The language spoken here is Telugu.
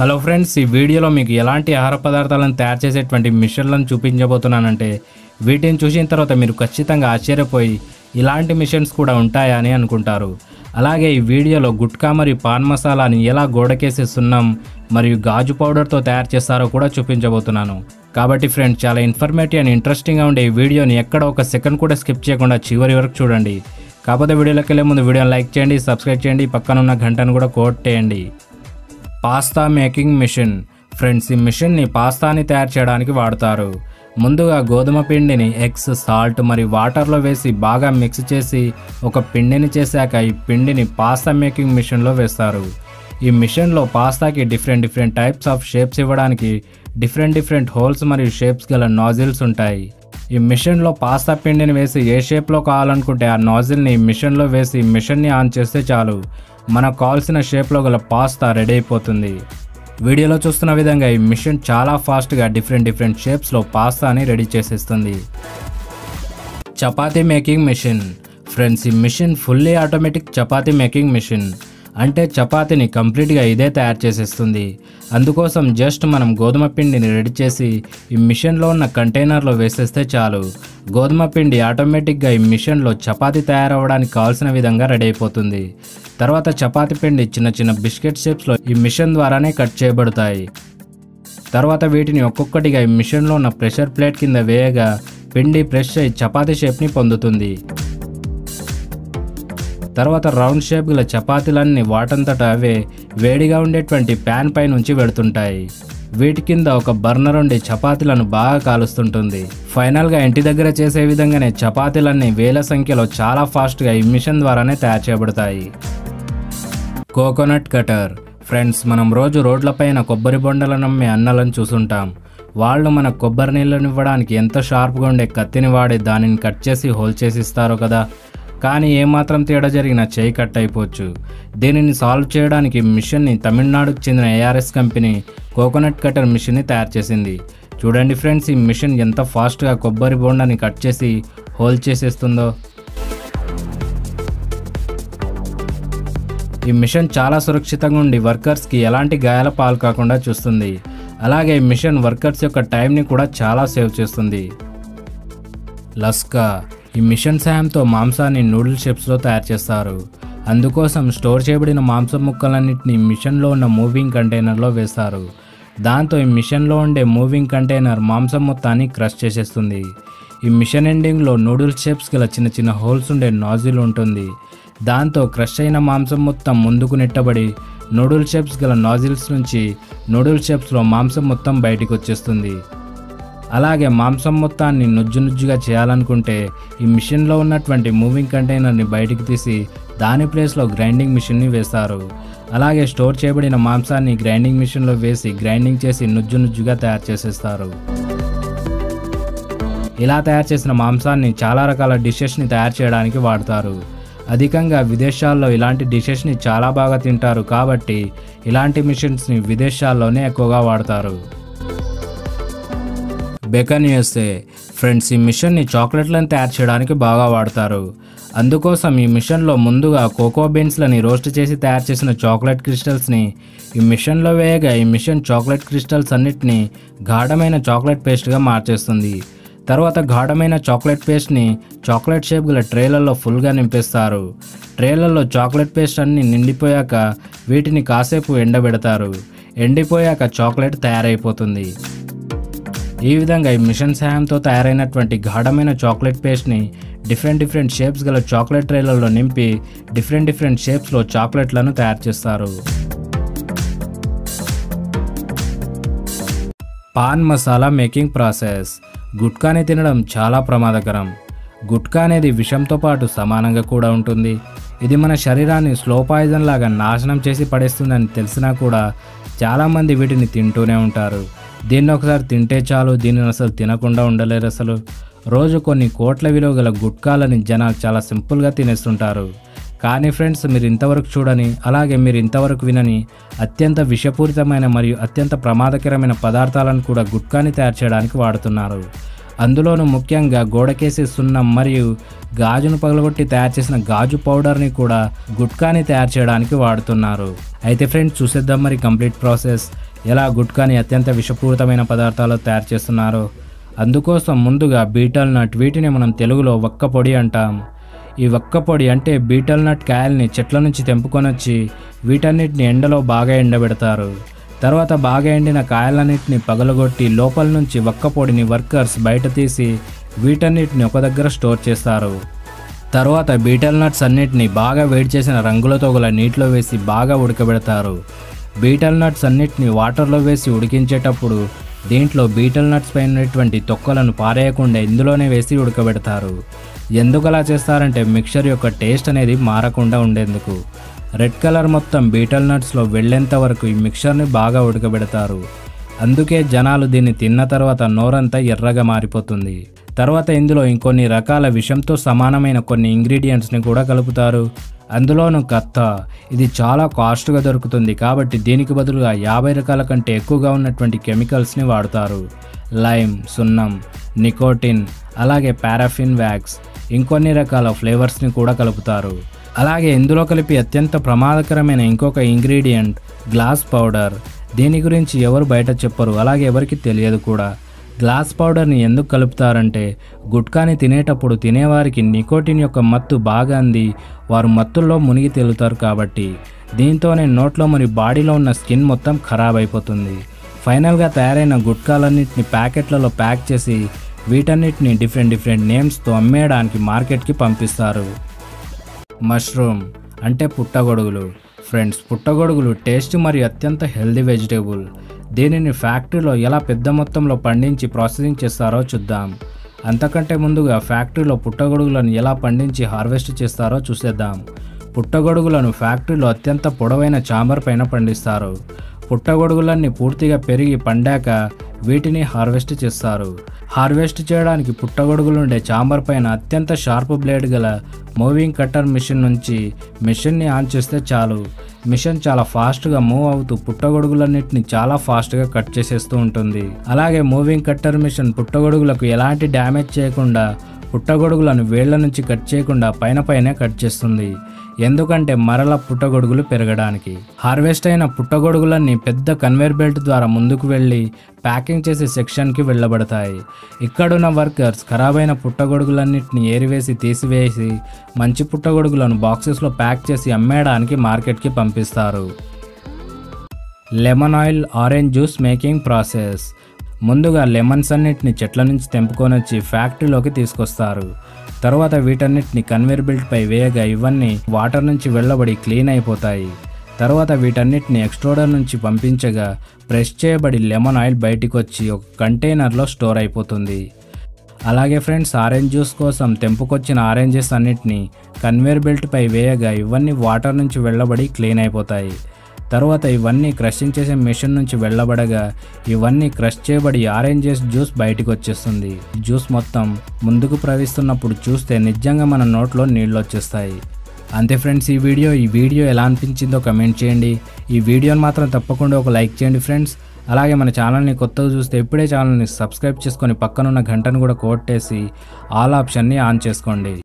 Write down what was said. హలో ఫ్రెండ్స్, ఈ వీడియోలో మీకు ఎలాంటి ఆహార పదార్థాలను తయారు చేసేటువంటి మిషన్లను చూపించబోతున్నానంటే వీటిని చూసిన తర్వాత మీరు ఖచ్చితంగా ఆశ్చర్యపోయి ఇలాంటి మిషన్స్ కూడా ఉంటాయా అని అనుకుంటారు. అలాగే ఈ వీడియోలో గుట్కా మరియు పాన్ మసాలాని ఎలా గోడకేసి సున్నం మరియు గాజు పౌడర్తో తయారు చేస్తారో కూడా చూపించబోతున్నాను. కాబట్టి ఫ్రెండ్స్, చాలా ఇన్ఫర్మేటివ్ అండ్ ఇంట్రెస్టింగ్గా ఉండే ఈ వీడియోని ఎక్కడ ఒక సెకండ్ కూడా స్కిప్ చేయకుండా చివరి వరకు చూడండి. కాకపోతే వీడియోలోకి వెళ్ళే ముందు వీడియోని లైక్ చేయండి, సబ్స్క్రైబ్ చేయండి, పక్కనున్న గంటను కూడా కొట్టేయండి. Pasta making machine. ఫ్రెండ్స్, ఈ మిషన్ని పాస్తాని తయారు చేయడానికి వాడతారు. ముందుగా గోధుమ పిండిని ఎగ్స్, సాల్ట్ మరియు వాటర్లో వేసి బాగా మిక్స్ చేసి ఒక పిండిని చేశాక ఈ పిండిని పాస్తా మేకింగ్ మిషన్లో వేస్తారు. ఈ మిషన్లో పాస్తాకి డిఫరెంట్ టైప్స్ ఆఫ్ షేప్స్ ఇవ్వడానికి డిఫరెంట్ హోల్స్ మరియు షేప్స్ గల నాజిల్స్ ఉంటాయి. ఈ మిషన్లో పాస్తా పిండిని వేసి ఏ షేప్లో కావాలనుకుంటే ఆ నాజిల్ని మిషన్లో వేసి మిషన్ని ఆన్ చేస్తే చాలు, మనకు కావాల్సిన షేప్లో గల పాస్తా రెడీ అయిపోతుంది. వీడియోలో చూస్తున్న విధంగా ఈ మిషన్ చాలా ఫాస్ట్గా డిఫరెంట్ షేప్స్లో పాస్తాని రెడీ చేసేస్తుంది. Chapati making machine. ఫ్రెండ్స్, ఈ machine fully automatic chapati making machine. అంటే చపాతీని కంప్లీట్గా ఇదే తయారు చేసేస్తుంది. అందుకోసం జస్ట్ మనం గోధుమ పిండిని రెడీ చేసి ఈ మిషన్లో ఉన్న కంటైనర్లో వేసేస్తే చాలు, గోధుమ పిండి ఆటోమేటిక్గా ఈ మిషన్లో చపాతీ తయారవడానికి కావాల్సిన విధంగా రెడీ అయిపోతుంది. తర్వాత చపాతీ పిండి చిన్న బిస్కెట్ షేప్స్లో ఈ మిషన్ ద్వారానే కట్ చేయబడతాయి. తర్వాత వీటిని ఒక్కొక్కటిగా ఈ మిషన్లో ఉన్న ప్రెషర్ ప్లేట్ కింద వేయగా పిండి ప్రెష్ అయి చపాతీ షేప్ని పొందుతుంది. తర్వాత రౌండ్ షేప్ గల చపాతీలన్నీ వాటంతట అవే వేడిగా ఉండేటువంటి ప్యాన్ పై నుంచి వెడుతుంటాయి. వీటి కింద ఒక బర్నర్ ఉండి చపాతీలను బాగా కాలుస్తుంటుంది. ఫైనల్గా ఇంటి దగ్గర చేసే విధంగానే చపాతీలన్నీ వేల సంఖ్యలో చాలా ఫాస్ట్గా ఈ మిషన్ ద్వారానే తయారు చేయబడతాయి. Coconut cutter. ఫ్రెండ్స్, మనం రోజు రోడ్లపైన కొబ్బరి బొండలను అమ్మే అన్నలను చూసుంటాం. వాళ్ళు మన కొబ్బరి నీళ్ళను ఇవ్వడానికి ఎంత షార్ప్గా ఉండే కత్తిని వాడి దానిని కట్ చేసి హోల్ చేసి ఇస్తారో కదా, కానీ ఏమాత్రం తేడా జరిగినా చేయి కట్ అయిపోవచ్చు. దీనిని సాల్వ్ చేయడానికి మిషన్ని తమిళనాడుకు చెందిన ARS కంపెనీ కోకోనట్ కటర్ మిషన్ని తయారు చేసింది. చూడండి ఫ్రెండ్స్, ఈ మిషన్ ఎంత ఫాస్ట్గా కొబ్బరి బొండాన్ని కట్ చేసి హోల్ చేసేస్తుందో. ఈ మిషన్ చాలా సురక్షితంగా ఉండి వర్కర్స్కి ఎలాంటి గాయాల పాలు కాకుండా చూస్తుంది. అలాగే ఈ మిషన్ వర్కర్స్ యొక్క టైంని కూడా చాలా సేవ్ చేస్తుంది. లస్కా. ఈ మిషన్ సాయంతో మాంసాన్ని నూడిల్ షేప్స్లో తయారు చేస్తారు. అందుకోసం స్టోర్ చేయబడిన మాంసం ముక్కలన్నింటినీ మిషన్లో ఉన్న మూవింగ్ కంటైనర్లో వేస్తారు. దాంతో ఈ మిషన్లో ఉండే మూవింగ్ కంటైనర్ మాంసం మొత్తాన్ని క్రష్ చేసేస్తుంది. ఈ మిషన్ ఎండింగ్లో నూడిల్ షేప్స్ గల చిన్న హోల్స్ ఉండే నాజిల్ ఉంటుంది. దాంతో క్రష్ అయిన మాంసం మొత్తం ముందుకు నెట్టబడి నూడిల్ షేప్స్ గల నాజిల్స్ నుంచి నూడిల్ షేప్స్లో మాంసం మొత్తం బయటకు వచ్చేస్తుంది. అలాగే మాంసం మొత్తాన్ని నుజ్జుగా చేయాలనుకుంటే ఈ మిషన్లో ఉన్నటువంటి మూవింగ్ కంటైనర్ని బయటికి తీసి దాని ప్లేస్లో గ్రైండింగ్ మిషన్ని వేస్తారు. అలాగే స్టోర్ చేయబడిన మాంసాన్ని గ్రైండింగ్ మిషన్లో వేసి గ్రైండింగ్ చేసి నుజ్జుగా తయారు చేసేస్తారు. ఇలా తయారు చేసిన మాంసాన్ని చాలా రకాల డిషెస్ని తయారు చేయడానికి వాడతారు. అధికంగా విదేశాల్లో ఇలాంటి డిషెస్ని చాలా బాగా తింటారు, కాబట్టి ఇలాంటి మిషన్స్ని విదేశాల్లోనే ఎక్కువగా వాడతారు. Bacon USA. ఫ్రెండ్స్, ఈ మిషన్ని చాక్లెట్లను తయారు చేయడానికి బాగా వాడతారు. అందుకోసం ఈ మిషన్లో ముందుగా కోకో బీన్స్లని రోస్ట్ చేసి తయారు చేసిన చాక్లెట్ క్రిస్టల్స్ని ఈ మిషన్లో వేయగా ఈ మిషన్ చాక్లెట్ క్రిస్టల్స్ అన్నిటినీ గాఢమైన చాక్లెట్ పేస్ట్గా మార్చేస్తుంది. తర్వాత గాఢమైన చాక్లెట్ పేస్ట్ని చాక్లెట్ షేప్ గల ట్రేలలో ఫుల్గా నింపేస్తారు. ట్రేలలో చాక్లెట్ పేస్ట్ అన్ని నిండిపోయాక వీటిని కాసేపు ఎండబెడతారు. ఎండిపోయాక చాక్లెట్ తయారైపోతుంది. ఈ విధంగా ఈ మిషన్ సహాయంతో తయారైనటువంటి గాఢమైన చాక్లెట్ పేస్ట్ని డిఫరెంట్ షేప్స్ గల చాక్లెట్ ట్రేలలో నింపి డిఫరెంట్ షేప్స్లో చాక్లెట్లను తయారు చేస్తారు. Paan masala making process. గుట్కాని తినడం చాలా ప్రమాదకరం. గుట్కా అనేది విషంతో పాటు సమానంగా కూడా ఉంటుంది. ఇది మన శరీరాన్ని స్లో పాయిజన్ లాగా నాశనం చేసి పడేస్తుందని తెలిసినా కూడా చాలామంది వీటిని తింటూనే ఉంటారు. దీన్ని ఒకసారి తింటే చాలు, దీనిని అసలు తినకుండా ఉండలేరు. అసలు రోజు కొన్ని కోట్ల విలువ గల గుట్కాలని జనాలు చాలా సింపుల్గా తినేస్తుంటారు. కానీ ఫ్రెండ్స్, మీరు ఇంతవరకు చూడని, అలాగే మీరు ఇంతవరకు వినని అత్యంత విషపూరితమైన మరియు అత్యంత ప్రమాదకరమైన పదార్థాలను కూడా గుట్కాని తయారు చేయడానికి వాడుతున్నారు. అందులోనూ ముఖ్యంగా గోడకేసి సున్నం మరియు గాజును పగలగొట్టి తయారు చేసిన గాజు పౌడర్ని కూడా గుట్కాని తయారు చేయడానికి వాడుతున్నారు. అయితే ఫ్రెండ్స్, చూసేద్దాం మరి కంప్లీట్ ప్రాసెస్. ఎలా గుట్కాని అత్యంత విషపూరితమైన పదార్థాలు తయారు చేస్తున్నారు. అందుకోసం ముందుగా బీటల్ నట్, వీటిని మనం తెలుగులో వక్క పొడి అంటాం. ఈ వక్క పొడి అంటే బీటల్ నట్ కాయల్ని చెట్ల నుంచి తెంపుకొని వచ్చి వీటన్నిటిని ఎండలో బాగా ఎండబెడతారు. తర్వాత బాగా ఎండిన కాయలన్నింటినీ పగలగొట్టి లోపల నుంచి వక్క పొడిని వర్కర్స్ బయట తీసి వీటన్నిటిని ఒక దగ్గర స్టోర్ చేస్తారు. తర్వాత బీటల్ నట్స్ అన్నిటిని బాగా వేడి చేసిన రంగులతో గల నీటిలో వేసి బాగా ఉడకబెడతారు. బీటల్ నట్స్ అన్నిటిని వాటర్లో వేసి ఉడికించేటప్పుడు దీంట్లో బీటల్ నట్స్ పైన ఉన్నటువంటి తొక్కలను పారేయకుండా ఇందులోనే వేసి ఉడకబెడతారు. ఎందుకు అలా చేస్తారంటే మిక్చర్ యొక్క టేస్ట్ అనేది మారకుండా ఉండేందుకు. రెడ్ కలర్ మొత్తం బీటల్ నట్స్లో వెళ్ళేంత వరకు ఈ మిక్చర్ని బాగా ఉడకబెడతారు. అందుకే జనాలు దీన్ని తిన్న తర్వాత నోరంతా ఎర్రగా మారిపోతుంది. తర్వాత ఇందులో ఇంకొన్ని రకాల విషంతో సమానమైన కొన్ని ఇంగ్రీడియంట్స్ని కూడా కలుపుతారు. అందులోనూ కత్త, ఇది చాలా కాస్ట్గా దొరుకుతుంది కాబట్టి దీనికి బదులుగా 50 రకాల కంటే ఎక్కువగా ఉన్నటువంటి కెమికల్స్ని వాడతారు. లైమ్, సున్నం, నికోటిన్, అలాగే పారాఫిన్ వ్యాక్స్, ఇంకొన్ని రకాల ఫ్లేవర్స్ని కూడా కలుపుతారు. అలాగే ఇందులో కలిపి అత్యంత ప్రమాదకరమైన ఇంకొక ఇంగ్రీడియంట్ గ్లాస్ పౌడర్. దీని గురించి ఎవరు బయట చెప్పరు, అలాగే ఎవరికి తెలియదు కూడా. గ్లాస్ పౌడర్ని ఎందుకు కలుపుతారంటే గుట్కాని తినేటప్పుడు తినేవారికి నికోటిన్ యొక్క మత్తు బాగా అంది వారు మత్తుల్లో మునిగి తేలుతారు కాబట్టి. దీంతోనే నోట్లో మరి బాడీలో ఉన్న స్కిన్ మొత్తం ఖరాబ్ అయిపోతుంది. ఫైనల్గా తయారైన గుట్కాలన్నింటినీ ప్యాకెట్లలో ప్యాక్ చేసి వీటన్నిటిని డిఫరెంట్ డిఫరెంట్ నేమ్స్తో అమ్మేయడానికి మార్కెట్కి పంపిస్తారు. మష్రూమ్ అంటే పుట్టగొడుగులు. ఫ్రెండ్స్, పుట్టగొడుగులు టేస్ట్ మరియు అత్యంత హెల్దీ వెజిటేబుల్. దీనిని ఫ్యాక్టరీలో ఎలా పెద్ద మొత్తంలో పండించి ప్రాసెసింగ్ చేస్తారో చూద్దాం. అంతకంటే ముందుగా ఫ్యాక్టరీలో పుట్టగొడుగులను ఎలా పండించి హార్వెస్ట్ చేస్తారో చూసేద్దాం. పుట్టగొడుగులను ఫ్యాక్టరీలో అత్యంత పొడవైన చాంబర్ పైన పండిస్తారు. పుట్టగొడుగులన్నీ పూర్తిగా పెరిగి పండాక వీటిని హార్వెస్ట్ చేస్తారు. హార్వెస్ట్ చేయడానికి పుట్టగొడుగులుండే చాంబర్ పైన అత్యంత షార్ప్ బ్లేడ్ గల మూవింగ్ కట్టర్ మిషన్ నుంచి మిషన్ని ఆన్ చేస్తే చాలు. మిషన్ చాలా ఫాస్ట్గా మూవ్ అవుతూ పుట్టగొడుగులన్నింటినీ చాలా ఫాస్ట్గా కట్ చేసేస్తూ ఉంటుంది. అలాగే మూవింగ్ కట్టర్ మిషన్ పుట్టగొడుగులకు ఎలాంటి డ్యామేజ్ చేయకుండా, పుట్టగొడుగులను వేళ్ల నుంచి కట్ చేయకుండా పైన కట్ చేస్తుంది. ఎందుకంటే మరల పుట్టగొడుగులు పెరగడానికి. హార్వెస్ట్ అయిన పుట్టగొడుగులన్నీ పెద్ద కన్వేర్ బెల్ట్ ద్వారా ముందుకు వెళ్ళి ప్యాకింగ్ చేసే సెక్షన్కి వెళ్ళబడతాయి. ఇక్కడున్న వర్కర్స్ ఖరాబైన పుట్టగొడుగులన్నింటినీ ఏరివేసి తీసివేసి మంచి పుట్టగొడుగులను బాక్సెస్లో ప్యాక్ చేసి అమ్మేయడానికి మార్కెట్కి పంపిస్తారు. Lemon oil, orange juice making process. ముందుగా లెమన్స్ అన్నింటినీ చెట్ల నుంచి తెంపుకొని వచ్చి ఫ్యాక్టరీలోకి తీసుకొస్తారు. తర్వాత వీటన్నిటిని కన్వేర్ బెల్ట్పై వేయగా ఇవన్నీ వాటర్ నుంచి వెళ్ళబడి క్లీన్ అయిపోతాయి. తర్వాత వీటన్నిటిని ఎక్స్ట్రోడర్ నుంచి పంపించగా ప్రెస్ చేయబడి లెమన్ ఆయిల్ బయటకు వచ్చి ఒక కంటైనర్లో స్టోర్ అయిపోతుంది. అలాగే ఫ్రెండ్స్, ఆరెంజ్ జ్యూస్ కోసం తెంపుకొచ్చిన ఆరెంజెస్ అన్నింటినీ కన్వేర్ బెల్ట్పై వేయగా ఇవన్నీ వాటర్ నుంచి వెళ్ళబడి క్లీన్ అయిపోతాయి. తర్వాత ఇవన్నీ క్రషింగ్ చేసే మెషిన్ నుంచి వెళ్ళబడగా ఇవన్నీ క్రష్ చేయబడి ఆరెంజెస్ జ్యూస్ బయటకు వచ్చేస్తుంది. జ్యూస్ మొత్తం ముందుకు ప్రవహిస్తున్నప్పుడు చూస్తే నిజంగా మన నోట్లో నీళ్ళు వచ్చేస్తాయి. అంతే ఫ్రెండ్స్, ఈ వీడియో ఎలా అనిపించిందో కమెంట్ చేయండి. ఈ వీడియోని మాత్రం తప్పకుండా ఒక లైక్ చేయండి ఫ్రెండ్స్. అలాగే మన ఛానల్ని కొత్తగా చూస్తే ఇప్పుడే ఛానల్ని సబ్స్క్రైబ్ చేసుకొని పక్కనున్న గంటను కూడా కొట్టేసి ఆల్ ఆప్షన్ని ఆన్ చేసుకోండి.